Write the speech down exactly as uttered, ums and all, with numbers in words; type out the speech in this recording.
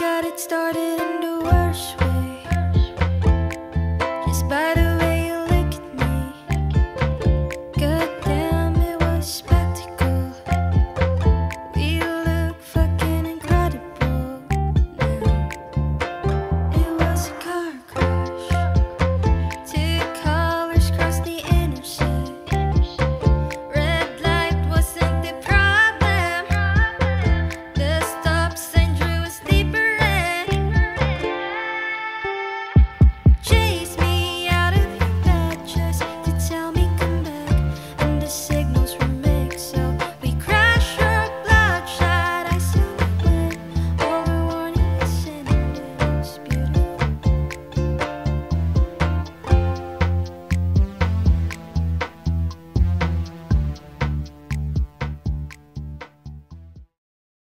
got it started and do worse.